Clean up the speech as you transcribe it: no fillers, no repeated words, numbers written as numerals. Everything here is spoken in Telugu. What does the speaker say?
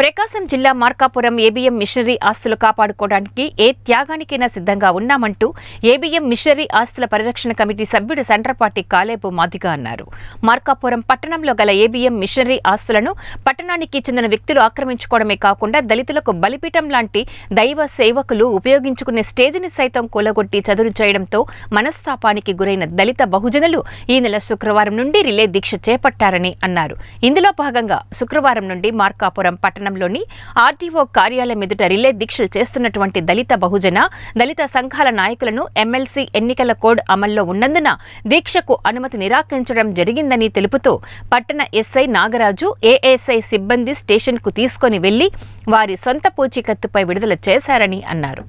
ప్రకాశం జిల్లా మార్కాపురం ఏబిఎం మిషనరీ ఆస్తులు కాపాడుకోవడానికి ఏ త్యాగానికైనా సిద్ధంగా ఉన్నామంటూ ఏబిఎం మిషనరీ ఆస్తుల పరిరక్షణ కమిటీ సభ్యుడు సండ్ర పాటి కాలేబు మాదిగ అన్నారు. మార్కాపురం పట్టణంలో గల ఏబిఎం మిషనరీ ఆస్తులను పట్టణానికి చెందిన వ్యక్తులు ఆక్రమించుకోవడమే కాకుండా దళితులకు బలిపీఠం లాంటి దైవ సేవకులు ఉపయోగించుకునే స్టేజిని సైతం కూలగొట్టి చదును చేయడంతో మనస్తాపానికి గురైన దళిత బహుజనులు ఈ నెల శుక్రవారం నుండి రిలే దీక్ష చేపట్టారని అన్నారు. ఇందులో భాగంగా శుక్రవారం నుండి మార్కాపురం పట్టణంలోని ఆర్టీఓ కార్యాలయం ఎదుట రిలే దీక్షలు చేస్తున్నటువంటి దళిత బహుజన దళిత సంఘాల నాయకులను ఎమ్మెల్సీ ఎన్నికల కోడ్ అమల్లో ఉన్నందున దీక్షకు అనుమతి నిరాకరించడం జరిగిందని తెలుపుతూ పట్టణ ఎస్ఐ నాగరాజు ఏఎస్ఐ సిబ్బంది స్టేషన్కు తీసుకొని వెళ్లి వారి సొంత పూచీకత్తుపై విడుదల చేశారని అన్నారు.